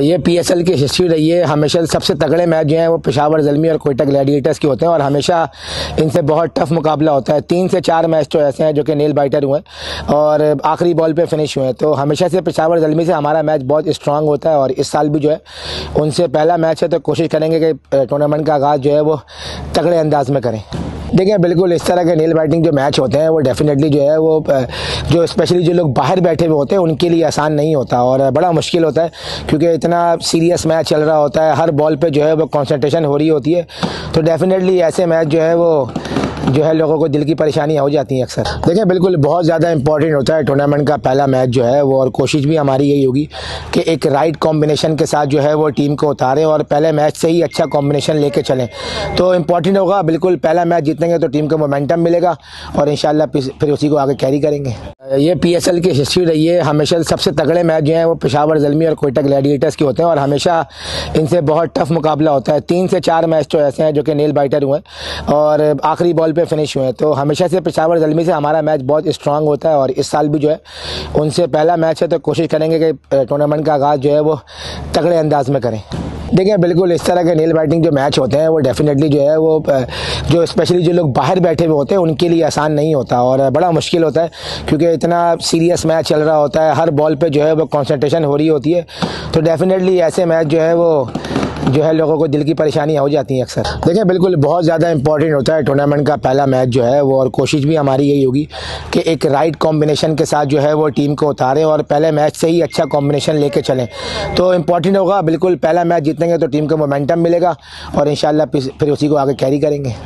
ये PSL की history रही है। हमेशा सबसे तगड़े मैच जो हैं वो पेशावर ज़लमी और क्वेटा ग्लैडिएटर्स के होते हैं और हमेशा इनसे बहुत टफ मुकाबला होता है। 3 से 4 मैच तो ऐसे हैं जो कि नेल बाइटर हुए और आखिरी बॉल पे फिनिश हुए हैं। तो हमेशा से पेशावर ज़लमी से हमारा मैच बहुत स्ट्रांग होता है और इस साल भी जो है उनसे पहला मैच है, तो कोशिश करेंगे कि टूर्नामेंट का आगाज़ जो है वो तगड़े अंदाज में करें। देखिए, बिल्कुल इस तरह के नेल बाइटिंग जो मैच होते हैं वो डेफिनेटली जो है वो जो स्पेशली जो लोग बाहर बैठे हुए होते हैं उनके लिए आसान नहीं होता और बड़ा मुश्किल होता है, क्योंकि इतना सीरियस मैच चल रहा होता है, हर बॉल पे जो है वो कंसंट्रेशन हो रही होती है। तो डेफिनेटली ऐसे मैच जो है लोगों को दिल की परेशानियाँ हो जाती हैं अक्सर। देखिए, बिल्कुल बहुत ज़्यादा इंपॉर्टेंट होता है टूर्नामेंट का पहला मैच जो है वो, और कोशिश भी हमारी यही होगी कि एक राइट कॉम्बिनेशन के साथ जो है वो टीम को उतारें और पहले मैच से ही अच्छा कॉम्बिनेशन लेके चलें तो इम्पॉर्टेंट होगा। बिल्कुल पहला मैच जीतेंगे तो टीम को मोमेंटम मिलेगा और इंशाल्लाह फिर उसी को आगे कैरी करेंगे। ये PSL की हिस्ट्री रही है। हमेशा सबसे तगड़े मैच जो हैं वो पेशावर ज़लमी और क्वेटा ग्लैडिएटर्स के होते हैं और हमेशा इनसे बहुत टफ मुकाबला होता है। 3 से 4 मैच तो ऐसे हैं जो कि नेल बाइटर हुए और आखिरी बॉल पे फिनिश हुए हैं। तो हमेशा से पेशावर ज़लमी से हमारा मैच बहुत स्ट्रांग होता है और इस साल भी जो है उनसे पहला मैच है, तो कोशिश करेंगे कि टूर्नामेंट का आगाज़ जो है वो तगड़े अंदाज में करें। देखिए, बिल्कुल इस तरह के नेल बाइटिंग जो मैच होते हैं वो डेफिनेटली जो है वो जो स्पेशली जो लोग बाहर बैठे हुए होते हैं उनके लिए आसान नहीं होता और बड़ा मुश्किल होता है, क्योंकि इतना सीरियस मैच चल रहा होता है, हर बॉल पे जो है वो कंसंट्रेशन हो रही होती है। तो डेफिनेटली ऐसे मैच जो है लोगों को दिल की परेशानियाँ हो जाती हैं अक्सर। देखिए, बिल्कुल बहुत ज़्यादा इंपॉर्टेंट होता है टूर्नामेंट का पहला मैच जो है वो, और कोशिश भी हमारी यही होगी कि एक राइट कॉम्बिनेशन के साथ जो है वो टीम को उतारें और पहले मैच से ही अच्छा कॉम्बिनेशन लेके चलें तो इम्पॉर्टेंट होगा। बिल्कुल पहला मैच जीतेंगे तो टीम को मोमेंटम मिलेगा और इंशाल्लाह फिर उसी को आगे कैरी करेंगे।